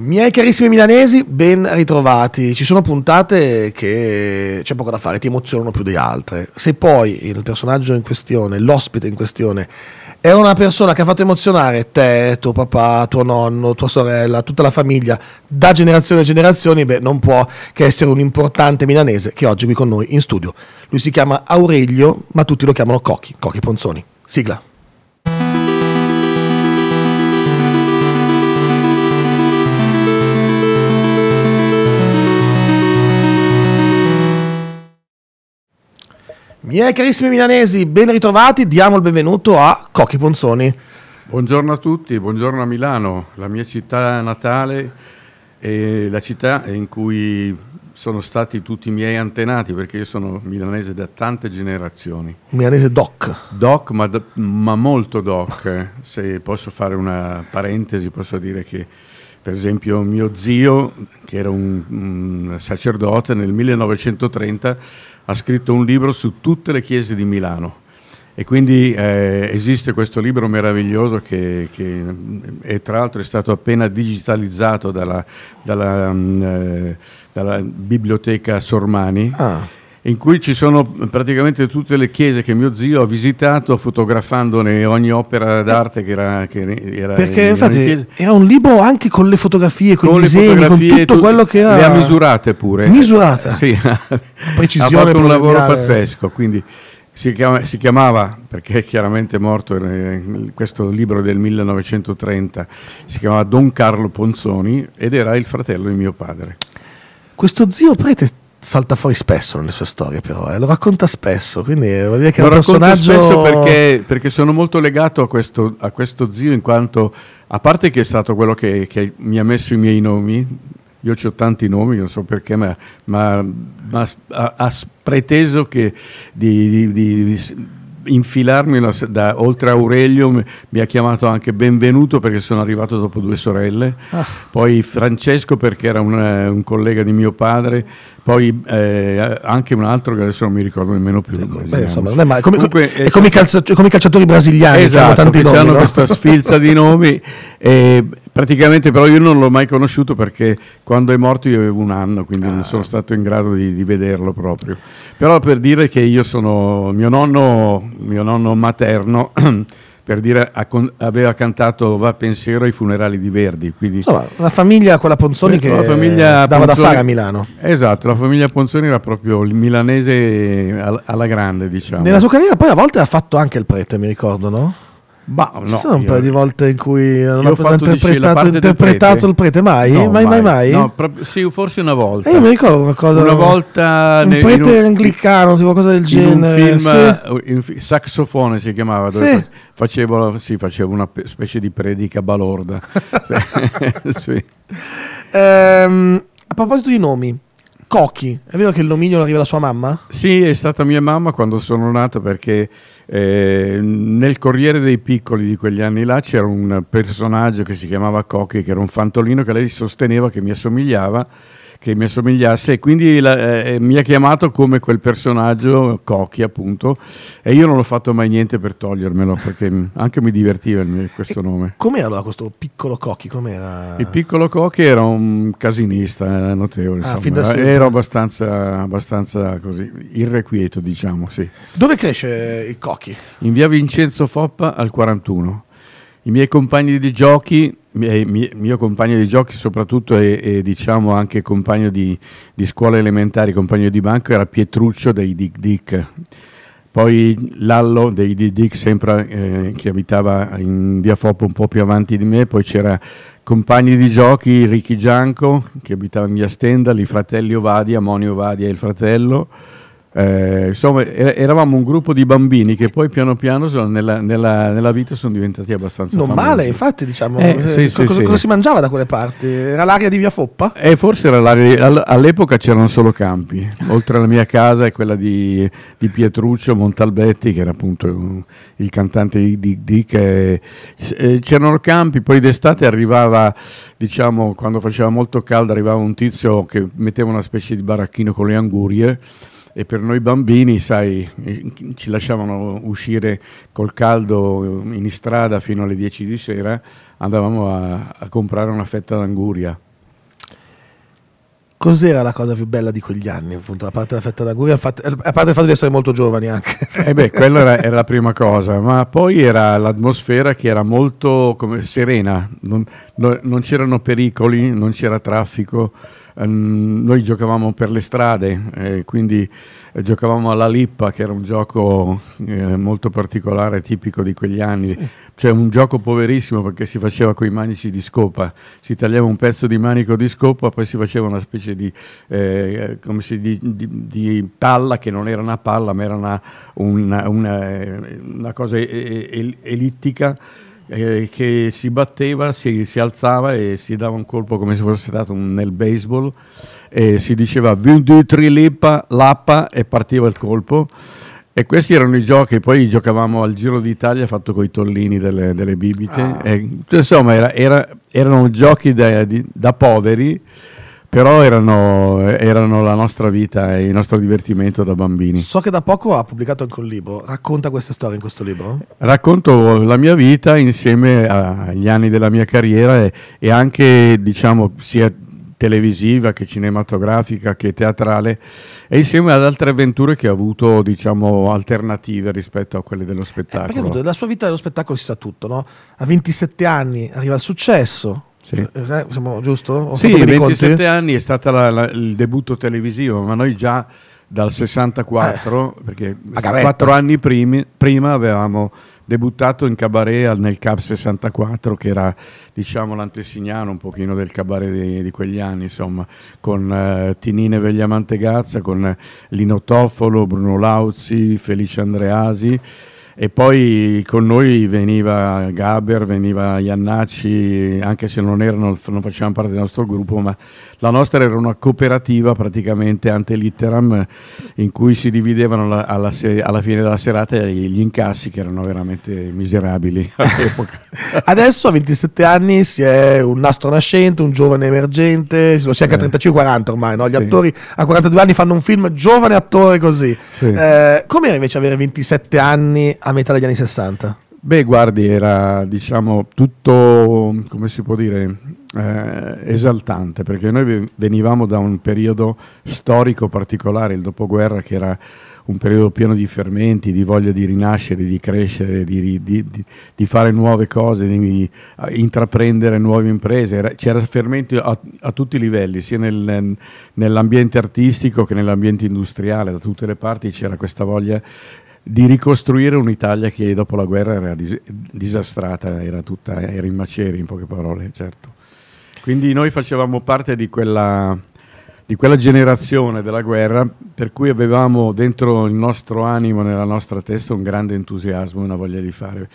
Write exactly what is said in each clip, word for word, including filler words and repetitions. Miei carissimi milanesi, ben ritrovati. Ci sono puntate che c'è poco da fare, ti emozionano più di altre. Se poi il personaggio in questione, l'ospite in questione, è una persona che ha fatto emozionare te, tuo papà, tuo nonno, tua sorella, tutta la famiglia, da generazione a generazione, beh, non può che essere un importante milanese che oggi è qui con noi in studio. Lui si chiama Aurelio, ma tutti lo chiamano Cochi, Cochi Ponzoni. Sigla. Miei carissimi milanesi, ben ritrovati, diamo il benvenuto a Cochi Ponzoni. Buongiorno a tutti, buongiorno a Milano, la mia città natale e la città in cui sono stati tutti i miei antenati, perché io sono milanese da tante generazioni. Milanese doc. Doc, ma, ma molto doc. Se posso fare una parentesi, posso dire che per esempio mio zio, che era un, un sacerdote, nel millenovecentotrenta... ha scritto un libro su tutte le chiese di Milano e quindi eh, esiste questo libro meraviglioso che, che è, tra l'altro è stato appena digitalizzato dalla, dalla, mh, dalla biblioteca Sormani, ah. in cui ci sono praticamente tutte le chiese che mio zio ha visitato, fotografandone ogni opera d'arte che era, che era perché in, infatti era un libro anche con le fotografie, con, con i disegni, fotografie, con tutto tu, quello che ha. Le ha misurate pure. Misurate? Sì, precisione, ha fatto un lavoro pazzesco, quindi si, chiama, si chiamava, perché è chiaramente morto eh, questo libro del millenovecentotrenta, si chiamava Don Carlo Ponzoni ed era il fratello di mio padre. Questo zio prete salta fuori spesso nelle sue storie, però eh. lo racconta spesso, quindi vuol dire che lo è un personaggio... spesso perché, perché sono molto legato a questo, a questo zio, in quanto, a parte che è stato quello che, che mi ha messo i miei nomi, io ho tanti nomi, non so perché, ma, ma, ma ha, ha preteso che di, di, di, di infilarmi una, da, oltre a Aurelio mi, mi ha chiamato anche Benvenuto, perché sono arrivato dopo due sorelle, ah. poi Francesco perché era un, un collega di mio padre, poi eh, anche un altro che adesso non mi ricordo nemmeno più. Beh, insomma, non è male. Come, Comunque, è come, esatto. i come i calciatori brasiliani, esatto, tanti che nomi, hanno, no? Questa sfilza di nomi e praticamente, però io non l'ho mai conosciuto perché quando è morto io avevo un anno, quindi ah. non sono stato in grado di, di vederlo proprio. Però per dire che io sono, mio nonno, mio nonno materno, per dire, aveva cantato Va Pensiero ai funerali di Verdi. Quindi, insomma, la famiglia, quella Ponzoni, che dava da fare a Milano. Esatto, la famiglia Ponzoni era proprio il milanese alla grande, diciamo. Nella sua carriera poi a volte ha fatto anche il prete, mi ricordo, no? Bah, no, ci sono un paio di volte in cui non ho interpretato, interpretato prete. il prete, mai? No, mai, mai, mai? No, proprio, sì, forse una volta. Eh, io mi ricordo una cosa. Una volta un nel, prete un, anglicano, tipo qualcosa del in genere. Un film, sì. in, Saxofone si chiamava, dove sì. facevo, sì, facevo una specie di predica balorda. sì. ehm, a proposito di nomi. Cochi, è vero che il nomignolo arriva da sua mamma? Sì, è stata mia mamma quando sono nato, perché eh, nel Corriere dei Piccoli di quegli anni là c'era un personaggio che si chiamava Cochi, che era un fantolino che lei sosteneva che mi assomigliava, che mi assomigliasse, e quindi la, eh, mi ha chiamato come quel personaggio, Cochi appunto, e io non ho fatto mai niente per togliermelo, perché anche mi divertiva il mio, questo e nome. Com'era allora questo piccolo Cochi? Com'era? Il piccolo Cochi era un casinista eh, notevole, ah, era, era abbastanza, abbastanza così, irrequieto, diciamo, sì. Dove cresce il Cochi? In via Vincenzo Foppa al quarantuno. I miei compagni di giochi, mio, mio compagno di giochi soprattutto e, e diciamo anche compagno di, di scuola elementare, compagno di banco, era Pietruccio dei Dik Dik, poi Lallo dei Dik Dik, sempre eh, che abitava in via Foppa un po' più avanti di me, poi c'era compagni di giochi Ricky Gianco che abitava in via Stendal, i fratelli Ovadia, Moni Ovadia e il fratello. Eh, insomma, eravamo un gruppo di bambini che poi piano piano sono nella, nella, nella vita sono diventati abbastanza non famosi. Male, infatti, diciamo, eh, eh, sì, co sì, cosa, sì. cosa si mangiava da quelle parti? Era l'aria di via Foppa? Eh, forse era l'aria, all'epoca c'erano solo campi, oltre alla mia casa e quella di, di Pietruccio Montalbetti, che era appunto il cantante di Dik Dik, eh, c'erano campi, poi d'estate arrivava, diciamo, quando faceva molto caldo arrivava un tizio che metteva una specie di baracchino con le angurie, e per noi bambini, sai, ci lasciavano uscire col caldo in strada fino alle dieci di sera, andavamo a, a comprare una fetta d'anguria. Cos'era la cosa più bella di quegli anni, appunto, a parte la fetta d'auguri, a parte il fatto di essere molto giovani anche? Eh beh, quella era, era la prima cosa, ma poi era l'atmosfera che era molto come, serena, non, no, non c'erano pericoli, non c'era traffico, ehm, noi giocavamo per le strade, eh, quindi eh, giocavamo alla lippa, che era un gioco eh, molto particolare, tipico di quegli anni. Sì. Cioè un gioco poverissimo perché si faceva con i manici di scopa, si tagliava un pezzo di manico di scopa, poi si faceva una specie di, eh, come si, di, di, di palla, che non era una palla ma era una, una, una, una cosa el- el- ellittica, eh, che si batteva, si, si alzava e si dava un colpo come se fosse stato un, nel baseball, e si diceva ventidue tre lippa, lappa, e partiva il colpo. E questi erano i giochi, poi giocavamo al Giro d'Italia fatto con i tollini delle, delle bibite. Ah. E, insomma, era, era, erano giochi da, di, da poveri, però erano, erano la nostra vita e il nostro divertimento da bambini. So che da poco ha pubblicato anche un libro, racconta questa storia in questo libro? Racconto la mia vita insieme agli anni della mia carriera e, e anche, diciamo, sia televisiva che cinematografica che teatrale, e insieme ad altre avventure che ha avuto, diciamo, alternative rispetto a quelle dello spettacolo. Eh, perché la sua vita dello spettacolo si sa tutto, no? A ventisette anni arriva il successo. Sì. Eh, siamo, giusto? Ho sì, ventisette anni è stato il debutto televisivo, ma noi già dal sessantaquattro, eh, perché quattro anni primi, prima avevamo debuttato in cabaret nel Cab sessantaquattro, che era, diciamo, l'antesignano un pochino del cabaret di, di quegli anni, insomma, con eh, Tinine Vegliamantegazza, con eh, Lino Toffolo, Bruno Lauzi, Felice Andreasi, e poi con noi veniva Gaber, veniva Iannacci, anche se non erano, non facevano parte del nostro gruppo, ma la nostra era una cooperativa praticamente ante litteram, in cui si dividevano la, alla, se, alla fine della serata gli incassi, che erano veramente miserabili all'epoca. Adesso a ventisette anni si è un nastro nascente, un giovane emergente, lo si è anche a trentacinque quaranta ormai, no? Gli sì. attori a quarantadue anni fanno un film giovane attore così. Sì. Eh, com'era invece avere ventisette anni a metà degli anni sessanta? Beh, guardi, era, diciamo, tutto, come si può dire, eh, esaltante, perché noi venivamo da un periodo storico particolare, il dopoguerra, che era un periodo pieno di fermenti, di voglia di rinascere, di crescere, di, di, di, di fare nuove cose, di, di intraprendere nuove imprese. C'era fermento a, a tutti i livelli, sia nel, nell'ambiente artistico che nell'ambiente industriale, da tutte le parti c'era questa voglia di ricostruire un'Italia che dopo la guerra era dis- disastrata, era tutta, era in macerie, in poche parole, certo. Quindi noi facevamo parte di quella, di quella generazione della guerra, per cui avevamo dentro il nostro animo, nella nostra testa, un grande entusiasmo, una voglia di fare.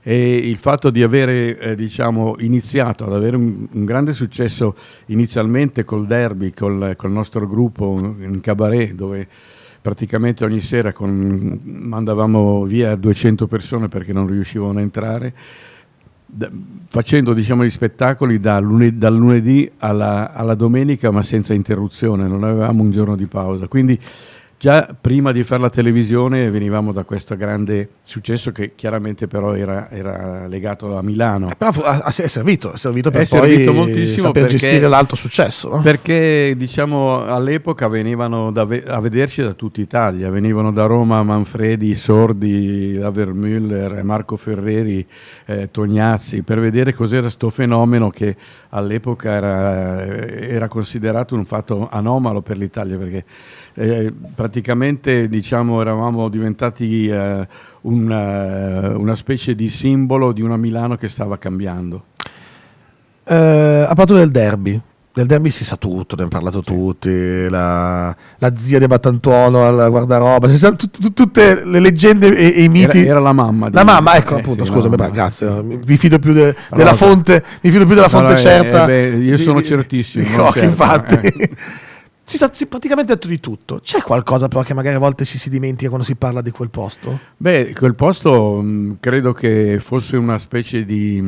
E il fatto di avere eh, diciamo, iniziato ad avere un, un grande successo inizialmente col derby, col, col nostro gruppo in cabaret, dove praticamente ogni sera con, mandavamo via duecento persone perché non riuscivano a entrare, da, facendo, diciamo, gli spettacoli da lunedì, dal lunedì alla, alla domenica, ma senza interruzione, non avevamo un giorno di pausa. Quindi già prima di fare la televisione venivamo da questo grande successo, che chiaramente però era, era legato a Milano. Eh, però fu, a, a, è servito, è servito per è poi servito moltissimo saper perché, gestire l'alto successo. No? Perché, diciamo, all'epoca venivano da ve- a vederci da tutta Italia, venivano da Roma Manfredi, Sordi, Avermüller, Marco Ferreri, eh, Tognazzi, per vedere cos'era sto fenomeno che all'epoca era, era considerato un fatto anomalo per l'Italia, perché eh, praticamente, diciamo, eravamo diventati eh, una, una specie di simbolo di una Milano che stava cambiando. Eh, ha parlato del derby. Del derby si sa tutto, ne hanno parlato sì. tutti, la, la zia di Battantuono al guardaroba, si sa tut, tut, tutte le leggende e, e i miti. Era, era la mamma. La mamma, ecco, eh, appunto, sì, scusami, ma, grazie, mi, mi fido più de, della fonte, mi fido più della fonte eh, certa. Eh, beh, io sono di, certissimo. Di Cochi, certo, infatti. Eh. Si sa si praticamente detto di tutto. C'è qualcosa però che magari a volte si, si dimentica quando si parla di quel posto? Beh, quel posto mh, credo che fosse una specie di,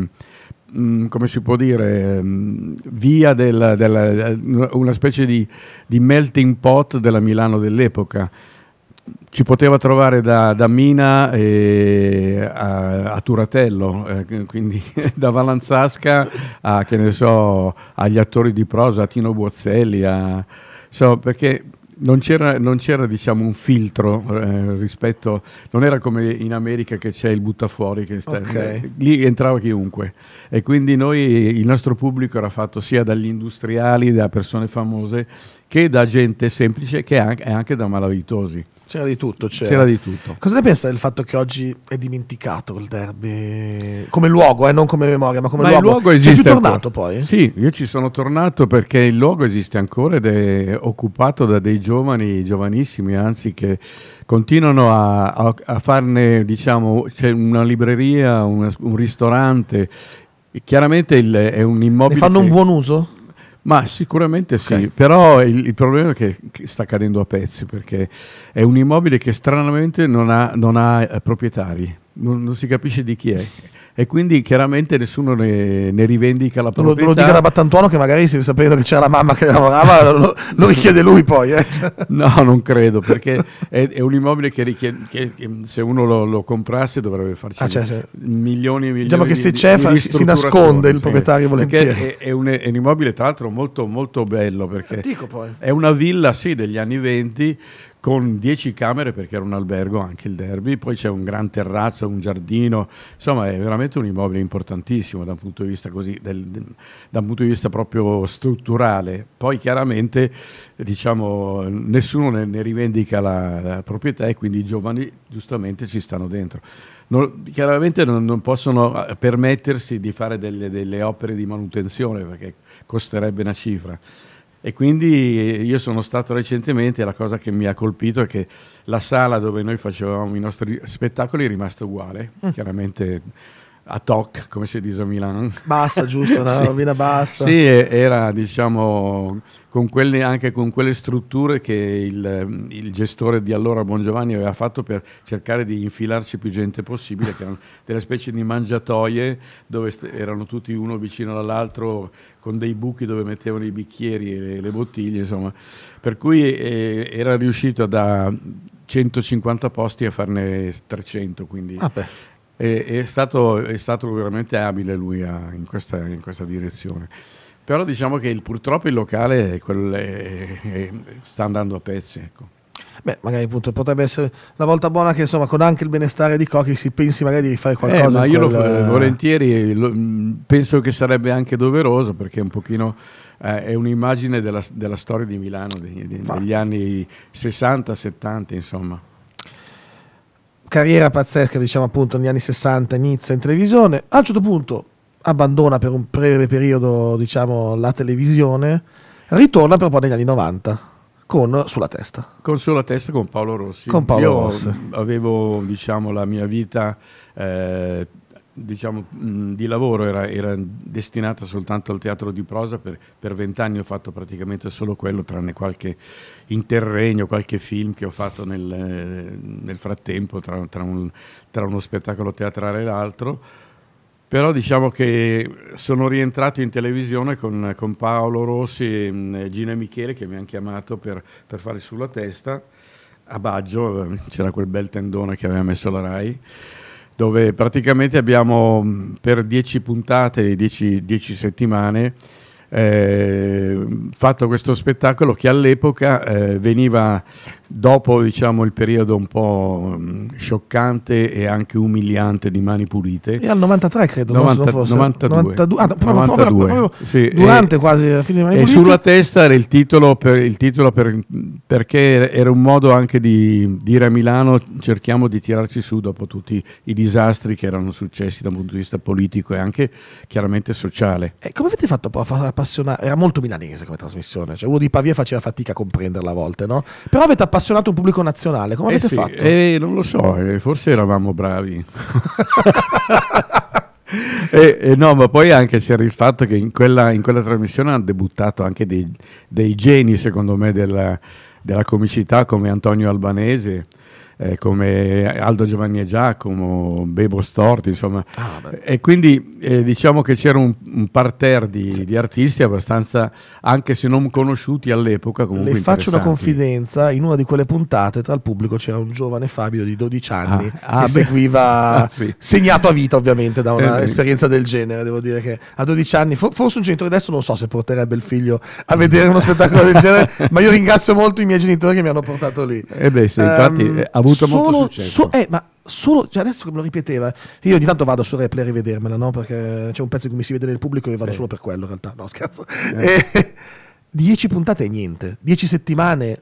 mh, come si può dire, mh, via della, della, una specie di, di melting pot della Milano dell'epoca. ci poteva trovare da, da Mina e a, a Turatello, eh, quindi da Valanzasca a, che ne so, agli attori di prosa, a Tino Buazzelli, a, so, perché non c'era, diciamo, un filtro eh, rispetto, non era come in America che c'è il buttafuori, che sta, okay. lì entrava chiunque, e quindi noi, il nostro pubblico era fatto sia dagli industriali, da persone famose, che da gente semplice, che anche, anche da malavitosi. C'era di tutto, c'era di tutto. Cosa ne pensa del fatto che oggi è dimenticato il derby? Come luogo, eh? Non come memoria, ma come ma luogo. Ma il luogo esiste. Ci sei più tornato poi? Sì, io ci sono tornato perché il luogo esiste ancora ed è occupato da dei giovani, giovanissimi, anzi, che continuano a, a, a farne, diciamo, c'è una libreria, una, un ristorante. Chiaramente il, è un immobile. Ne fanno un buon uso? Ma sicuramente sì, okay. però il, il problema è che, che sta cadendo a pezzi, perché è un immobile che stranamente non ha, non ha eh, proprietari, non, non si capisce di chi è, e quindi chiaramente nessuno ne, ne rivendica la proprietà. Lo, lo dica da Battantuono, che magari si sapeva che c'era la mamma che lavorava, lo, lo richiede lui poi. Eh. No, non credo, perché è, è un immobile che, richiede, che, che se uno lo, lo comprasse dovrebbe farci ah, cioè, cioè. milioni e milioni. Diciamo che se c'è si nasconde il proprietario, perché volentieri. Perché è, è, un, è un immobile tra l'altro molto, molto bello, perché Dico poi. è una villa, sì, degli anni venti, con dieci camere, perché era un albergo anche il derby, poi c'è un gran terrazzo, un giardino, insomma è veramente un immobile importantissimo da un punto di vista, così, del, del, da un punto di vista proprio strutturale. Poi chiaramente, diciamo, nessuno ne, ne rivendica la, la proprietà, e quindi i giovani giustamente ci stanno dentro. Non, chiaramente non, non possono permettersi di fare delle, delle opere di manutenzione, perché costerebbe una cifra. E quindi io sono stato recentemente, e la cosa che mi ha colpito è che la sala dove noi facevamo i nostri spettacoli è rimasta uguale, mm. chiaramente a toc, come si dice a Milano. Bassa, giusto, una sì. rovina bassa. Sì, era, diciamo, con quelle, anche con quelle strutture che il, il gestore di allora, Bongiovanni, aveva fatto per cercare di infilarci più gente possibile, che erano delle specie di mangiatoie dove erano tutti uno vicino all'altro, con dei buchi dove mettevano i bicchieri e le, le bottiglie, insomma. Per cui eh, era riuscito da centocinquanta posti a farne trecento, quindi... Ah, È stato, è stato veramente abile lui a, in, questa, in questa direzione. Però diciamo che il, purtroppo il locale è quel, è, è, sta andando a pezzi, ecco. Beh, magari appunto potrebbe essere la volta buona che, insomma, con anche il benestare di Cochi si pensi magari di fare qualcosa. Eh, ma io quel... lo, volentieri lo, penso che sarebbe anche doveroso, perché un pochino eh, è un'immagine della, della storia di Milano degli, degli anni sessanta settanta, insomma. Carriera pazzesca, diciamo, appunto, negli anni sessanta inizia in televisione, a un certo punto abbandona per un breve periodo, diciamo, la televisione, ritorna però poi negli anni novanta con Sulla Testa. Con Sulla Testa con Paolo Rossi. Con Paolo Io Rossi. avevo, diciamo, la mia vita eh, diciamo, mh, di lavoro era, era destinata soltanto al teatro di prosa, per vent'anni ho fatto praticamente solo quello, tranne qualche interregno, qualche film che ho fatto nel, nel frattempo tra, tra, un, tra uno spettacolo teatrale e l'altro. Però diciamo che sono rientrato in televisione con, con Paolo Rossi e Gino e Michele, che mi hanno chiamato per, per fare Sulla Testa a Baggio, c'era quel bel tendone che aveva messo la Rai, dove praticamente abbiamo per dieci puntate, dieci, dieci settimane, eh, fatto questo spettacolo che all'epoca eh, veniva dopo, diciamo, il periodo un po' mh, scioccante e anche umiliante di Mani Pulite. E al novantatré credo, novantadue durante quasi la fine di Mani Pulite. E Sulla Testa era il titolo, per, il titolo per, perché era un modo anche di dire a Milano: cerchiamo di tirarci su dopo tutti i disastri che erano successi da un punto di vista politico e anche chiaramente sociale. E come avete fatto poi a far appassionare? Era molto milanese come trasmissione, cioè uno di Pavia faceva fatica a comprenderla a volte, no? Però avete appassionato un pubblico nazionale, come eh avete sì, fatto? Eh, non lo so, eh, forse eravamo bravi. Eh, eh, no, ma poi anche c'era il fatto che in quella, in quella trasmissione hanno debuttato anche dei, dei geni, secondo me, della, della comicità, come Antonio Albanese, eh, come Aldo Giovanni e Giacomo, Bebo Storti, insomma. Ah, e quindi eh, diciamo che c'era un, un parterre di, sì. di artisti abbastanza, anche se non conosciuti all'epoca, comunque le faccio una confidenza, in una di quelle puntate tra il pubblico c'era un giovane Fabio di dodici anni ah, che ah, seguiva, ah, sì. segnato a vita ovviamente da un'esperienza eh, del genere, devo dire che a dodici anni, for forse un centro adesso non so se porterebbe il figlio a vedere uno spettacolo del genere, ma io ringrazio molto i miei genitori che mi hanno portato lì. Eh beh, sì, infatti um, ha avuto solo, molto successo. So, eh, ma solo, cioè adesso che me lo ripeteva, io ogni tanto vado su Replay a rivedermela, no? Perché c'è un pezzo che mi si vede nel pubblico e vado sì. solo per quello in realtà, no scherzo. Eh. Eh, dieci puntate e niente, dieci settimane,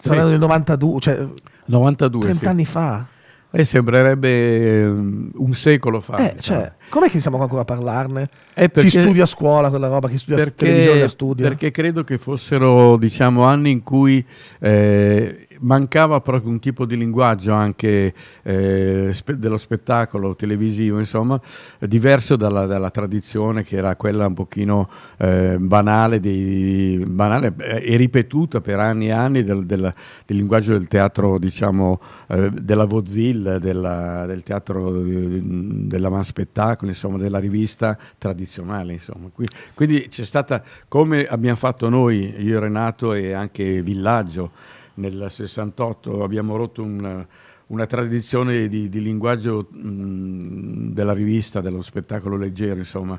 saranno sì. del novantadue, cioè novantadue, trenta anni fa. E sembrerebbe un secolo fa. Eh, cioè, com'è che siamo ancora a parlarne? Eh, perché, si studia a scuola quella roba, chi studia perché, televisione la studia? Perché credo che fossero, diciamo, anni in cui eh, mancava proprio un tipo di linguaggio anche eh, spe dello spettacolo televisivo, insomma, diverso dalla, dalla tradizione che era quella un pochino eh, banale, di, banale eh, e ripetuta per anni e anni del, del, del linguaggio del teatro, diciamo, eh, della vaudeville, della, del teatro della man spettacolo, insomma, della rivista tradizionale, insomma. Qui, quindi c'è stata, come abbiamo fatto noi, io e Renato e anche Villaggio nel sessantotto, abbiamo rotto un, una tradizione di, di linguaggio mh, della rivista, dello spettacolo leggero, insomma,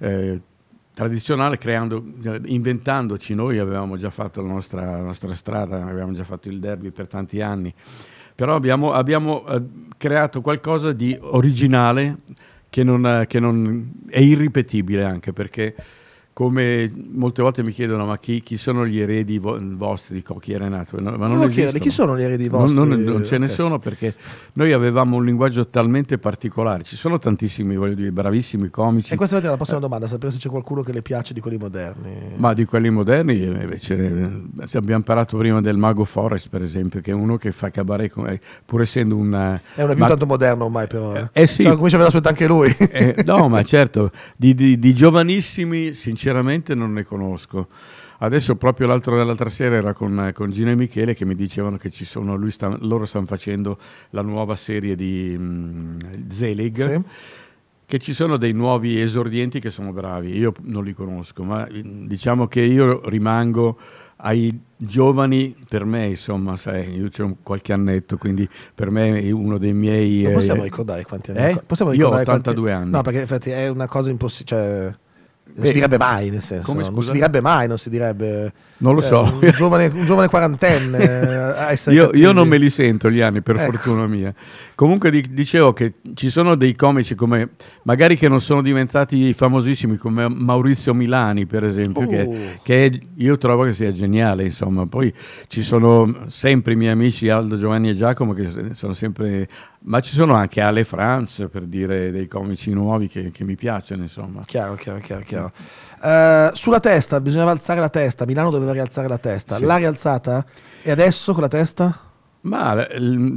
eh, tradizionale, creando, inventandoci. Noi avevamo già fatto la nostra, la nostra strada, avevamo già fatto il derby per tanti anni, però abbiamo, abbiamo eh, creato qualcosa di originale che non, che non è irripetibile, anche perché, come molte volte mi chiedono, ma chi, chi sono gli eredi vo vostri di Cochi e Renato? No, ma non no, esistono. Chi sono gli eredi vostri? Non, non, non ce okay. ne sono, perché noi avevamo un linguaggio talmente particolare. Ci sono tantissimi, voglio dire, bravissimi comici. E questa è la prossima eh. domanda, sapere se c'è qualcuno che le piace di quelli moderni. Ma di quelli moderni, invece, abbiamo parlato prima del Mago Forest, per esempio, che è uno che fa cabaret, pur essendo un... È una più tanto moderno ormai, però. Eh, eh sì. Cioè, comincia a vedere la sua età anche lui. Eh, no, ma certo, di, di, di giovanissimi, sinceramente, Sinceramente non ne conosco. Adesso proprio l'altra sera era con, con Gino e Michele, che mi dicevano che ci sono, lui sta, loro stanno facendo la nuova serie di mh, Zelig, sì. che ci sono dei nuovi esordienti che sono bravi. Io non li conosco, ma diciamo che io rimango ai giovani, per me, insomma, sai, io c'ho qualche annetto, quindi per me è uno dei miei... Non possiamo eh, ricordare quanti anni? Eh? Possiamo ricordare io ho ottantadue quanti... anni. No, perché infatti è una cosa impossibile, cioè... Non si direbbe mai, nel senso, come, non si direbbe mai, non si direbbe... Non lo eh, so. Un giovane, un giovane quarantenne. A essere io, io non me li sento gli anni, per ecco. fortuna mia. Comunque di, dicevo che ci sono dei comici come, magari che non sono diventati famosissimi, come Maurizio Milani, per esempio, uh. che, che è, io trovo che sia geniale, insomma. Poi ci sono sempre i miei amici Aldo, Giovanni e Giacomo, che sono sempre... Ma ci sono anche Ale France, per dire, dei comici nuovi che, che mi piacciono, insomma. Chiaro, chiaro, chiaro, chiaro. Uh, sulla testa, bisognava alzare la testa, Milano doveva rialzare la testa, sì. l'ha rialzata? E adesso con la testa? Ma la,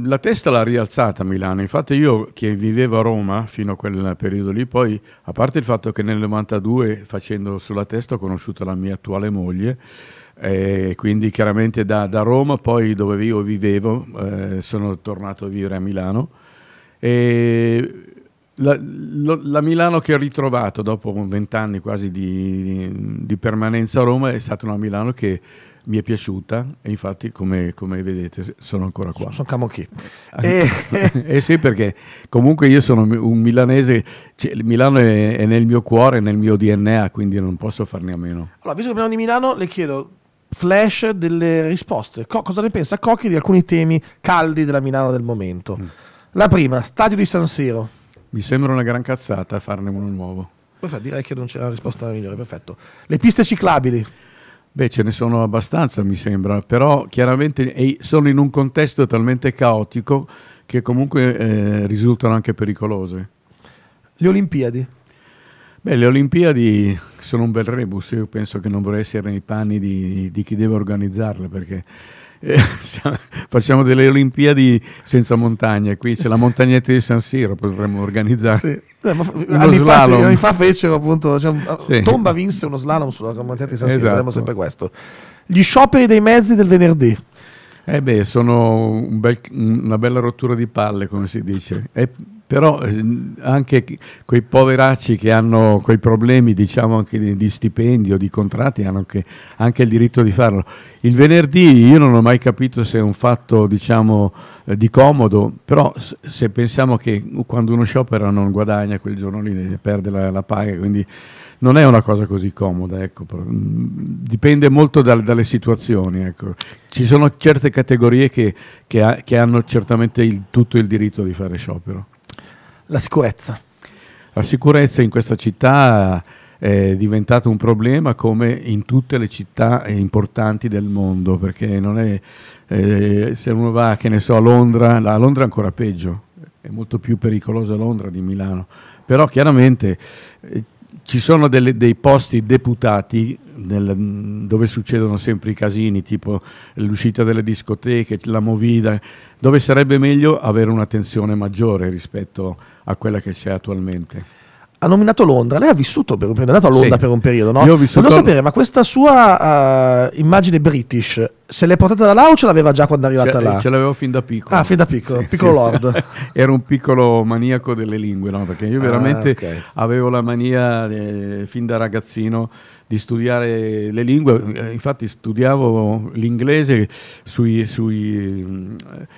la testa l'ha rialzata Milano, infatti io che vivevo a Roma fino a quel periodo lì, poi a parte il fatto che nel novantadue facendo Sulla Testa ho conosciuto la mia attuale moglie, e quindi chiaramente da, da Roma, poi dove io vivevo, eh, sono tornato a vivere a Milano, e la, lo, la Milano che ho ritrovato dopo vent'anni quasi di, di permanenza a Roma è stata una Milano che mi è piaciuta, e infatti come, come vedete sono ancora qua. Sono Camocchi. Eh, eh sì, perché comunque io sono un milanese, cioè, Milano è, è nel mio cuore, è nel mio D N A, quindi non posso farne a meno. Allora, visto che parliamo di Milano, le chiedo... flash delle risposte. Co cosa ne pensa Cochi di alcuni temi caldi della Milano del momento? Mm. La prima, stadio di San Siro. Mi sembra una gran cazzata farne uno nuovo. Perfetto, direi che non c'è la risposta migliore, perfetto. Le piste ciclabili. Beh, ce ne sono abbastanza, mi sembra, però chiaramente sono in un contesto talmente caotico che comunque eh, risultano anche pericolose. Le Olimpiadi. Beh, le Olimpiadi sono un bel rebus, io penso che non vorrei essere nei panni di, di chi deve organizzarle, perché eh, facciamo delle Olimpiadi senza montagne, qui c'è la montagnetta di San Siro, potremmo organizzare sì. eh, ma anni, fa, sì, anni fa fecero appunto, cioè, sì. Tomba vinse uno slalom sulla montagnetta di San Siro, esatto. Vedremo sempre questo. Gli scioperi dei mezzi del venerdì. Eh beh, sono un bel, una bella rottura di palle, come si dice. E però eh, anche quei poveracci che hanno quei problemi, diciamo, anche di, di stipendio, di contratti, hanno anche, anche il diritto di farlo. Il venerdì io non ho mai capito se è un fatto, diciamo, eh, di comodo, però se pensiamo che quando uno sciopera non guadagna quel giorno lì, perde la, la paga, quindi non è una cosa così comoda, ecco. Dipende molto dal, dalle situazioni, ecco. Ci sono certe categorie che, che, ha, che hanno certamente il, tutto il diritto di fare sciopero. La sicurezza. La sicurezza in questa città è diventata un problema come in tutte le città importanti del mondo, perché non è, eh, se uno va, che ne so, a Londra, a Londra è ancora peggio, è molto più pericolosa Londra di Milano, però chiaramente eh, ci sono delle, dei posti deputati nel, dove succedono sempre i casini, tipo l'uscita delle discoteche, la movida, dove sarebbe meglio avere un'attenzione maggiore rispetto a quella che c'è attualmente. Ha nominato Londra, lei ha vissuto per, è andato a Londra, sì, per un periodo, no? Io ho vissuto... Volevo sapere, ma questa sua uh, immagine british se l'è portata da là o ce l'aveva già quando è arrivata ce, là? Ce l'avevo fin da piccolo. Ah, fin da piccolo, sì, piccolo, sì. Lord. Ero un piccolo maniaco delle lingue, no? Perché io veramente ah, okay. avevo la mania eh, fin da ragazzino di studiare le lingue, infatti studiavo l'inglese sui, sui,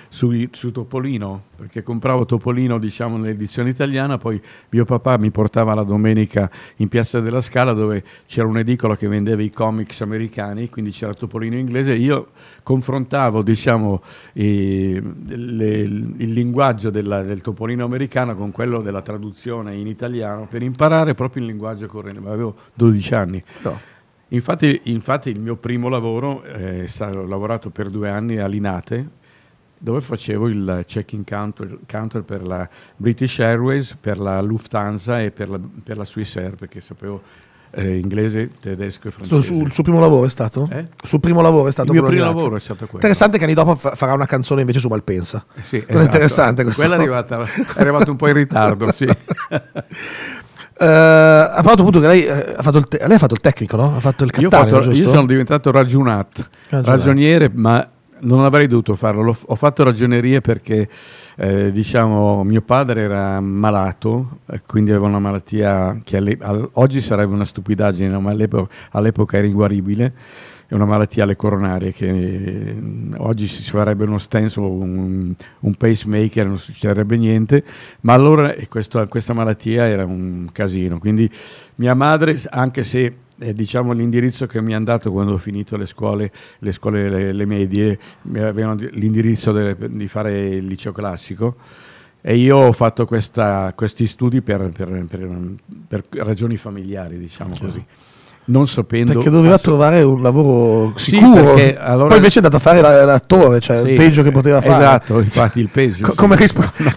sui, su Topolino, perché compravo Topolino, diciamo, nell'edizione italiana, poi mio papà mi portava la domenica in Piazza della Scala dove c'era un'edicola che vendeva i comics americani, quindi c'era Topolino inglese, io confrontavo, diciamo, eh, le, il linguaggio della, del Topolino americano con quello della traduzione in italiano per imparare proprio il linguaggio corrente, avevo dodici anni. No. Infatti, infatti il mio primo lavoro, eh, ho lavorato per due anni a Linate, dove facevo il check-in counter, counter per la British Airways, per la Lufthansa e per la, per la Swissair, perché sapevo eh, inglese, tedesco e francese. Il suo primo lavoro è stato? Eh? Il suo primo lavoro è stato quello? Il mio primo lavoro è stato quello. Interessante che anni dopo farà una canzone invece su Malpensa. Eh sì, esatto. Interessante questo. Quella è arrivata, è arrivata un po' in ritardo, sì. Uh, ha parlato appunto che lei, eh, ha fatto il lei ha fatto il tecnico, no? Ha fatto il cattaneo, io, fatto, io sono diventato ragionat, ragioniere, ma non avrei dovuto farlo. Ho fatto ragioneria perché eh, diciamo mio padre era malato, quindi aveva una malattia che oggi sarebbe una stupidaggine, ma all'epoca all'epoca era inguaribile. È una malattia alle coronarie che oggi si farebbe uno stent, un, un pacemaker, non succederebbe niente, ma allora questo, questa malattia era un casino. Quindi mia madre, anche se eh, diciamo l'indirizzo che mi hanno dato quando ho finito le scuole, le, scuole, le, le medie, mi avevano l'indirizzo di fare il liceo classico, e io ho fatto questa, questi studi per, per, per, per ragioni familiari, diciamo così. Non sapendo, perché doveva trovare un lavoro sicuro, sì, allora... poi invece è andato a fare l'attore, cioè sì, il peggio che poteva fare. Esatto, infatti il peggio. Co sì. Come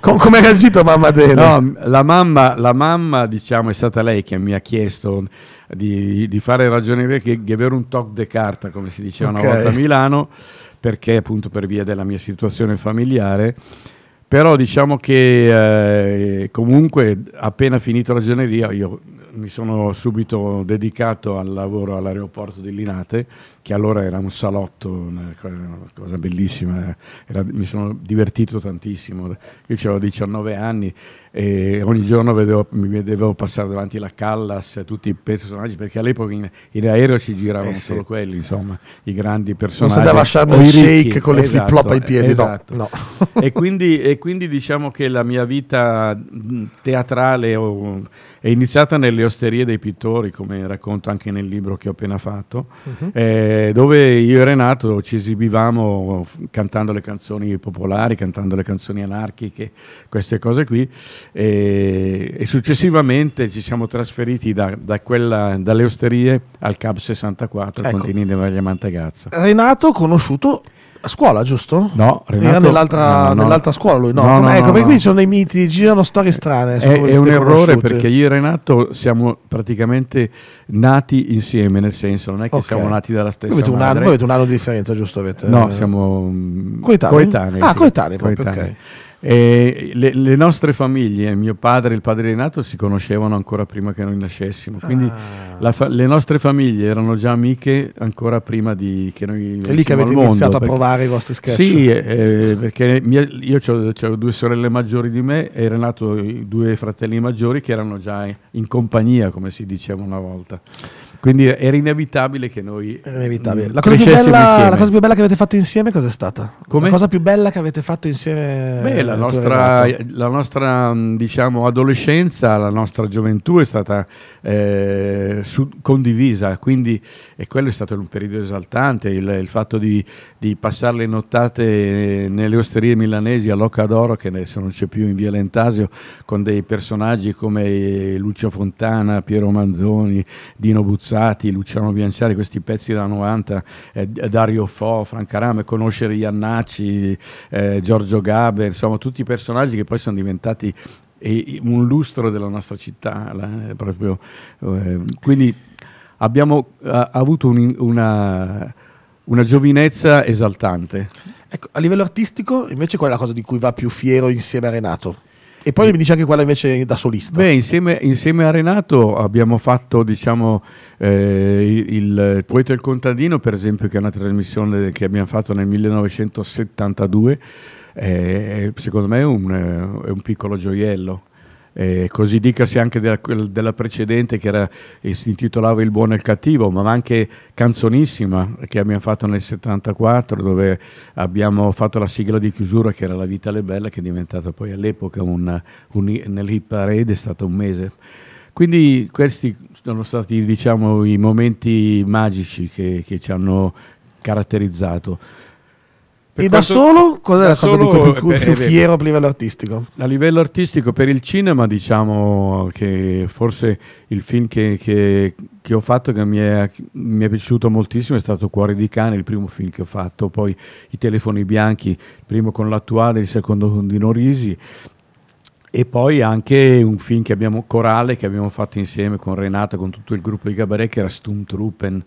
com com ha reagito mamma della? No, la mamma, la mamma, diciamo, è stata lei che mi ha chiesto di, di fare ragioneria, che, che avere un toc de carta, come si diceva okay. una volta a Milano, perché appunto per via della mia situazione familiare. Però diciamo che eh, comunque appena finito la ragioneria io mi sono subito dedicato al lavoro all'aeroporto di Linate, che allora era un salotto, una cosa, una cosa bellissima, era, mi sono divertito tantissimo, io avevo diciannove anni e ogni giorno vedevo, mi vedevo passare davanti la Callas, tutti i personaggi, perché all'epoca in, in aereo ci giravano eh sì. solo quelli, insomma, i grandi personaggi. Non si deve lasciare un shake con le esatto, flip-flop ai piedi, esatto. no. no. E, quindi, e quindi diciamo che la mia vita teatrale o, è iniziata nelle osterie dei pittori, come racconto anche nel libro che ho appena fatto, uh-huh. eh, dove io e Renato ci esibivamo cantando le canzoni popolari, cantando le canzoni anarchiche, queste cose qui, e, e successivamente ci siamo trasferiti da, da quella, dalle osterie al Cab sessantaquattro, ecco. Contini della Mantagazza. Renato conosciuto... A scuola, giusto? No, Renato, era nell'altra no, no, nell scuola lui, no? no, no ecco, no, perché no. Qui ci sono dei miti, girano storie strane. È, è un errore perché io e Renato siamo praticamente nati insieme, nel senso, non è che okay. siamo nati dalla stessa madre. Voi avete un anno di differenza, giusto? Avete, no, eh, siamo coetanei. coetanei ah, sì. coetanei proprio, coetanei. Okay. E le, le nostre famiglie, mio padre e il padre di Renato si conoscevano ancora prima che noi nascessimo, quindi ah. la le nostre famiglie erano già amiche ancora prima di che noi nascessimo. È lì che avete iniziato mondo, a provare i vostri sketch. Sì, eh, perché mia, io avevo due sorelle maggiori di me e Renato due fratelli maggiori che erano già in compagnia, come si diceva una volta. Quindi era inevitabile che noi inevitabile. La, cosa più bella, la cosa più bella che avete fatto insieme cos'è stata? Come? La cosa più bella che avete fatto insieme? Beh, la nostra, la nostra diciamo, adolescenza, la nostra gioventù è stata eh, su, condivisa, quindi e quello è stato un periodo esaltante, il, il fatto di, di passare le nottate nelle osterie milanesi a Locca d'Oro, che adesso non c'è più, in via Lentasio, con dei personaggi come Lucio Fontana, Piero Manzoni, Dino Buzzoni, Luciano Bianciari, questi pezzi da novanta, eh, Dario Fo, Franca Rame, conoscere Iannacci, eh, Giorgio Gaber, insomma tutti i personaggi che poi sono diventati eh, un lustro della nostra città, la, proprio, eh, quindi abbiamo eh, avuto un, una, una giovinezza esaltante. Ecco, a livello artistico invece qual è la cosa di cui va più fiero insieme a Renato? E poi mi dice anche quella invece da solista. Beh, insieme, insieme a Renato abbiamo fatto, diciamo, eh, il, il Poeta e il Contadino, per esempio, che è una trasmissione che abbiamo fatto nel millenovecentosettantadue, eh, secondo me è un, è un piccolo gioiello. Eh, così dicasi anche della, della precedente che era, si intitolava Il buono e il cattivo, ma anche Canzonissima che abbiamo fatto nel settantaquattro, dove abbiamo fatto la sigla di chiusura che era La vita alle belle, che è diventata poi all'epoca un, un, nell'hit parade, è stato un mese. Quindi questi sono stati, diciamo, i momenti magici che, che ci hanno caratterizzato. Per e da solo? Cos'è la cosa di cui più, più fiero a livello artistico? A livello artistico, per il cinema, diciamo che forse il film che, che, che ho fatto che mi è, mi è piaciuto moltissimo è stato Cuore di cane, il primo film che ho fatto, poi I telefoni bianchi, il primo con l'attuale, il secondo con Dino Risi, e poi anche un film che abbiamo, corale, che abbiamo fatto insieme con Renato, con tutto il gruppo di Cabaret, che era Sturmtruppen,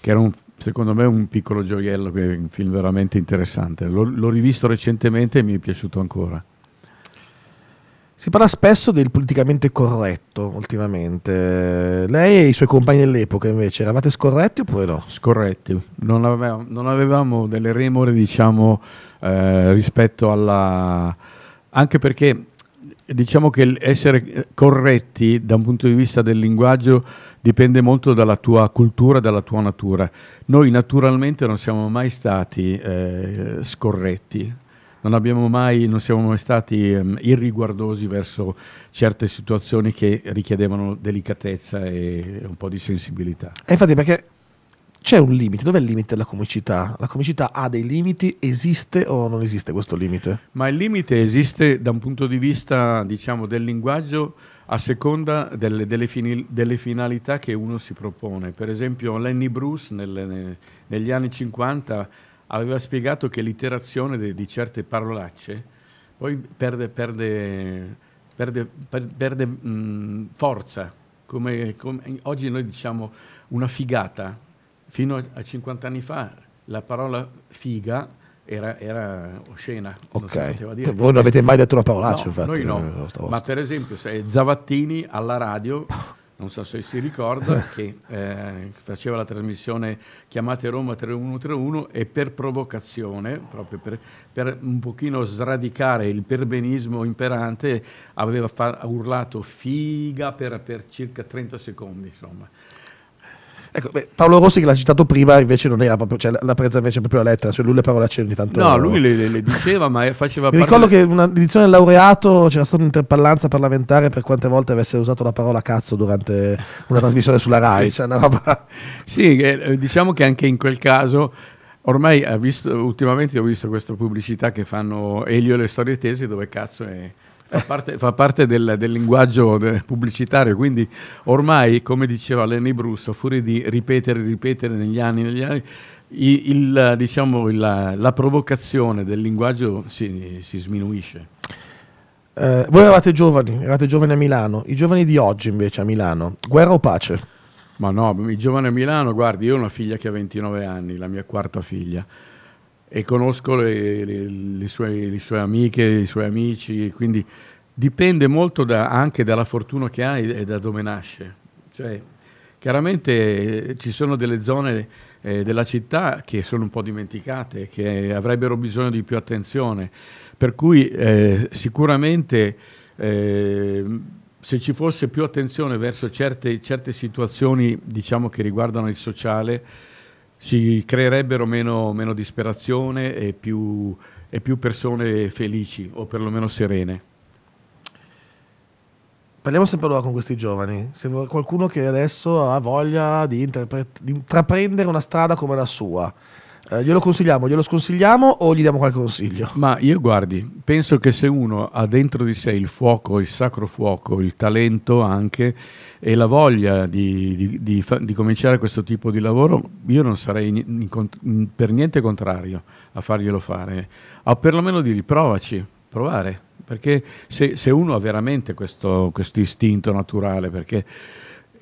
che era un secondo me un piccolo gioiello, che è un film veramente interessante. L'ho rivisto recentemente e mi è piaciuto ancora. Si parla spesso del politicamente corretto ultimamente. Lei e i suoi compagni dell'epoca invece eravate scorretti oppure no? Scorretti. Non avevamo, non avevamo delle remore, diciamo, eh, rispetto alla... Anche perché... Diciamo che essere corretti da un punto di vista del linguaggio dipende molto dalla tua cultura, dalla tua natura. Noi naturalmente non siamo mai stati eh, scorretti, non abbiamo mai, non siamo mai stati um, irriguardosi verso certe situazioni che richiedevano delicatezza e un po' di sensibilità. E infatti, perché c'è un limite, dov'è il limite della comicità? La comicità ha dei limiti, esiste o non esiste questo limite? Ma il limite esiste da un punto di vista, diciamo, del linguaggio a seconda delle, delle, fini, delle finalità che uno si propone. Per esempio Lenny Bruce nel, nel, negli anni cinquanta aveva spiegato che l'iterazione di, di certe parolacce poi perde, perde, perde, perde, perde mh, forza, come, come oggi noi diciamo una figata. Fino a cinquanta anni fa la parola figa era, era oscena. Okay. Non dire. Voi non avete mai detto una parolaccia, no, infatti. Noi no. Ma per esempio se Zavattini alla radio, non so se si ricorda, che eh, faceva la trasmissione Chiamate Roma trentuno trentuno e per provocazione, proprio per, per un pochino sradicare il perbenismo imperante, aveva urlato figa per, per circa trenta secondi, insomma. Ecco, beh, Paolo Rossi, che l'ha citato prima, invece non era proprio, cioè l'ha presa invece proprio la lettera, cioè lui le parolacce ogni tanto. No, lui le, le diceva, ma faceva parte. Mi ricordo che un'edizione del laureato c'era stata un'interpellanza parlamentare per quante volte avesse usato la parola cazzo durante una trasmissione sulla Rai. Sì, cioè una roba... sì eh, diciamo che anche in quel caso. Ormai ha visto, ultimamente ho visto questa pubblicità che fanno Elio e le storie tese, dove cazzo è. Fa parte, fa parte del, del linguaggio pubblicitario, quindi ormai, come diceva Lenny Bruce, a furia di ripetere, ripetere negli anni, negli anni il, il, diciamo, la, la provocazione del linguaggio si, si sminuisce. Eh, voi eravate giovani, eravate giovani a Milano, i giovani di oggi invece a Milano, guerra o pace? Ma no, i giovani a Milano, guardi, io ho una figlia che ha ventinove anni, la mia quarta figlia. e conosco le, le, le, sue, le sue amiche, i suoi amici, quindi dipende molto da, anche dalla fortuna che hai e da dove nasce. Cioè, chiaramente eh, ci sono delle zone eh, della città che sono un po' dimenticate, che avrebbero bisogno di più attenzione, per cui eh, sicuramente eh, se ci fosse più attenzione verso certe, certe situazioni, diciamo, che riguardano il sociale, si creerebbero meno, meno disperazione e più, e più persone felici o perlomeno serene. Parliamo sempre allora con questi giovani. Se qualcuno che adesso ha voglia di, di intraprendere una strada come la sua, eh, glielo consigliamo, glielo sconsigliamo o gli diamo qualche consiglio? Ma io, guardi, penso che se uno ha dentro di sé il fuoco, il sacro fuoco, il talento anche e la voglia di, di, di, di cominciare questo tipo di lavoro, io non sarei in, in, per niente contrario a farglielo fare, o perlomeno di riprovaci, provare. Perché se, se uno ha veramente questo, questo istinto naturale, perché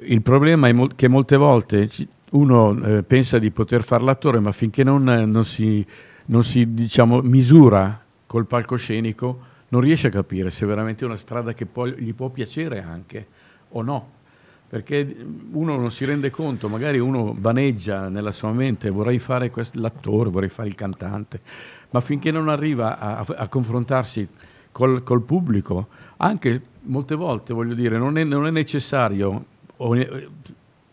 il problema è mol che molte volte uno eh, pensa di poter fare l'attore, ma finché non, non si, non si diciamo, misura col palcoscenico, non riesce a capire se è veramente una strada che può, gli può piacere anche o no. Perché uno non si rende conto, magari uno vaneggia nella sua mente, vorrei fare l'attore, vorrei fare il cantante, ma finché non arriva a, a, a confrontarsi Col, col pubblico, anche molte volte, voglio dire, non è, non è necessario, o è,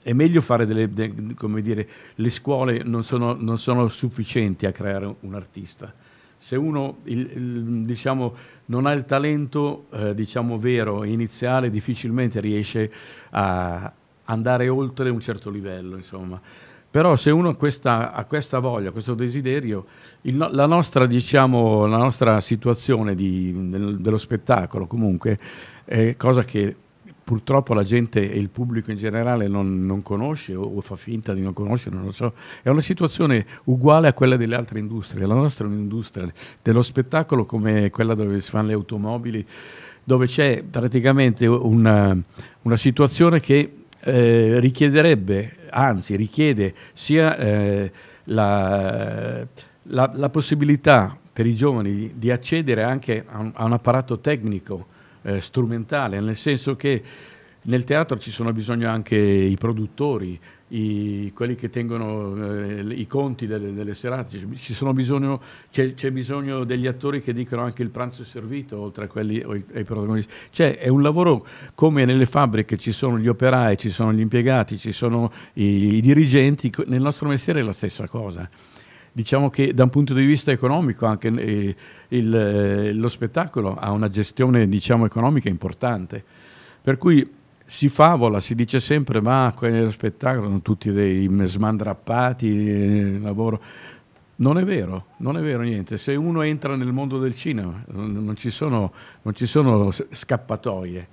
è meglio fare delle, de, come dire, le scuole non sono, non sono sufficienti a creare un artista. Se uno il, il, diciamo, non ha il talento eh, diciamo vero, iniziale, difficilmente riesce a andare oltre un certo livello, insomma. Però se uno questa, ha questa voglia, questo desiderio, il, la, nostra, diciamo, la nostra situazione di, del, dello spettacolo comunque è cosa che purtroppo la gente e il pubblico in generale non, non conosce o, o fa finta di non conoscere, non lo so, è una situazione uguale a quella delle altre industrie. La nostra è un'industria dello spettacolo come quella dove si fanno le automobili, dove c'è praticamente una, una situazione che Eh, richiederebbe, anzi richiede sia eh, la, la, la possibilità per i giovani di, di accedere anche a un, a un apparato tecnico eh, strumentale, nel senso che nel teatro ci sono bisogno anche i produttori, i, quelli che tengono eh, i conti delle, delle serate, c'è bisogno degli attori che dicono anche il pranzo è servito, oltre a quelli o i, ai protagonisti. Cioè è un lavoro come nelle fabbriche ci sono gli operai, ci sono gli impiegati, ci sono i, i dirigenti, nel nostro mestiere è la stessa cosa. Diciamo che da un punto di vista economico anche eh, il, eh, lo spettacolo ha una gestione, diciamo, economica importante, per cui si favola, si dice sempre, ma quelli dello spettacolo sono tutti dei smandrappati, eh, lavoro. Non è vero, non è vero niente. Se uno entra nel mondo del cinema non ci sono, non ci sono scappatoie.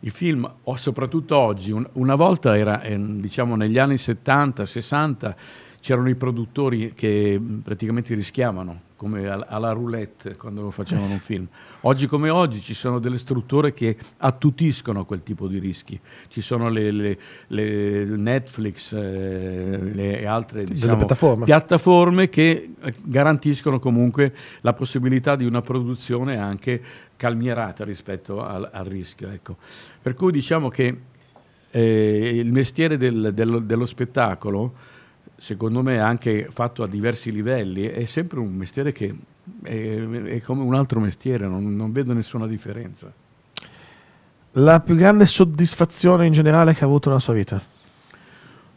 I film, o soprattutto oggi, un, una volta era, eh, diciamo, negli anni settanta sessanta, c'erano i produttori che praticamente rischiavano, come alla roulette quando facevano un film. Oggi come oggi ci sono delle strutture che attutiscono quel tipo di rischi. Ci sono le, le, le Netflix e eh, altre, diciamo, piattaforme. piattaforme che garantiscono comunque la possibilità di una produzione anche calmierata rispetto al, al rischio. Ecco. Per cui diciamo che eh, il mestiere del, dello, dello spettacolo, secondo me anche fatto a diversi livelli, è sempre un mestiere che è, è come un altro mestiere, non, non vedo nessuna differenza. La più grande soddisfazione in generale che ha avuto nella sua vita?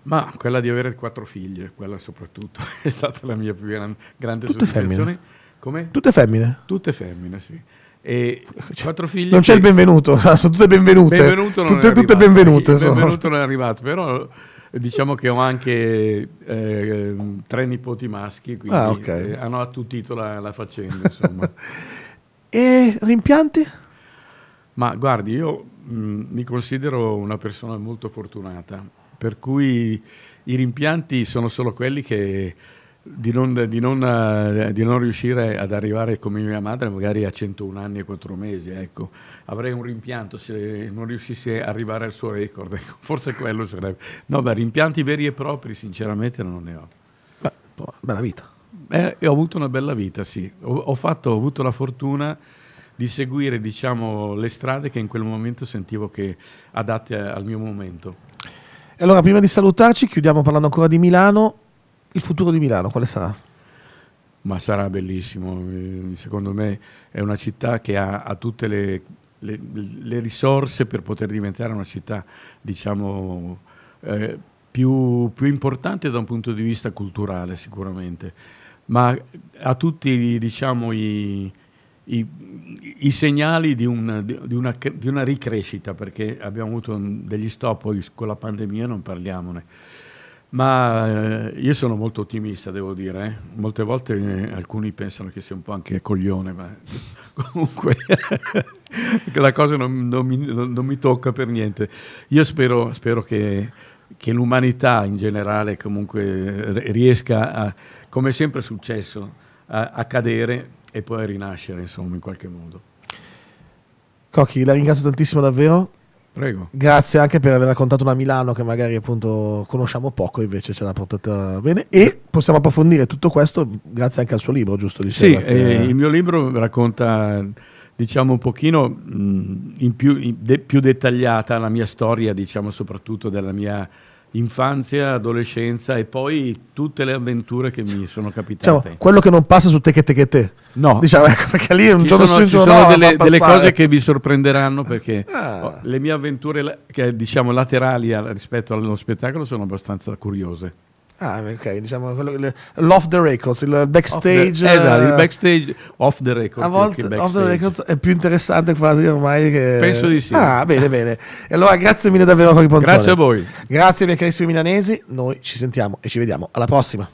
Ma quella di avere quattro figlie, quella soprattutto è stata la mia più gran, grande Tutte soddisfazione. Come? Tutte femmine? Tutte femmine, sì. E quattro figli, non c'è il benvenuto, sono tutte benvenute. Benvenuto non tutte, è tutte benvenute. Il benvenuto non è arrivato, però diciamo che ho anche eh, tre nipoti maschi, quindi ah, okay. eh, hanno attutito la, la faccenda, insomma. E rimpianti? Ma guardi, io mh, mi considero una persona molto fortunata, per cui i rimpianti sono solo quelli che Di non, di, non, di non riuscire ad arrivare come mia madre magari a centouno anni e quattro mesi, ecco. Avrei un rimpianto se non riuscissi ad arrivare al suo record, ecco. Forse quello sarebbe. No, beh, rimpianti veri e propri sinceramente non ne ho. Beh, bella vita. Eh, ho avuto una bella vita, sì. Ho, ho, fatto, ho avuto la fortuna di seguire, diciamo, le strade che in quel momento sentivo che adatte a, al mio momento. E allora, prima di salutarci, chiudiamo parlando ancora di Milano. Il futuro di Milano, quale sarà? Ma sarà bellissimo. Secondo me è una città che ha, ha tutte le, le, le risorse per poter diventare una città, diciamo, eh, più, più importante da un punto di vista culturale sicuramente, ma ha tutti, diciamo, i... I, i segnali di una, di, una, di una ricrescita, perché abbiamo avuto degli stop, poi con la pandemia non parliamone, ma eh, io sono molto ottimista, devo dire, eh. Molte volte eh, alcuni pensano che sia un po' anche coglione, ma comunque la cosa non, non, mi, non mi tocca per niente. Io spero, spero che, che l'umanità in generale comunque riesca a, come è sempre successo, a, a cadere e poi rinascere, insomma, in qualche modo. Cochi, la ringrazio tantissimo davvero. Prego. Grazie anche per aver raccontato una Milano che magari appunto conosciamo poco, invece ce l'ha portata bene. E possiamo approfondire tutto questo grazie anche al suo libro, giusto? Diceva, sì, che... eh, il mio libro racconta, diciamo, un pochino mh, in più, in de più dettagliata la mia storia, diciamo, soprattutto della mia infanzia, adolescenza e poi tutte le avventure che mi sono capitate. Diciamo, quello che non passa su te che te che te. No. Diciamo, ecco, perché lì un giorno ci sono, ci sono no, delle, delle cose che vi sorprenderanno, perché ah. le mie avventure, che, diciamo, laterali rispetto allo spettacolo sono abbastanza curiose. Ah, ok, diciamo l'off the records, il backstage. The, esatto, il backstage off the records. A volte off the records è più interessante quasi ormai che... Penso di sì. Ah, bene, bene. E allora grazie mille davvero, Cochi Ponzoni. Grazie a voi. Grazie, miei carissimi milanesi. Noi ci sentiamo e ci vediamo alla prossima.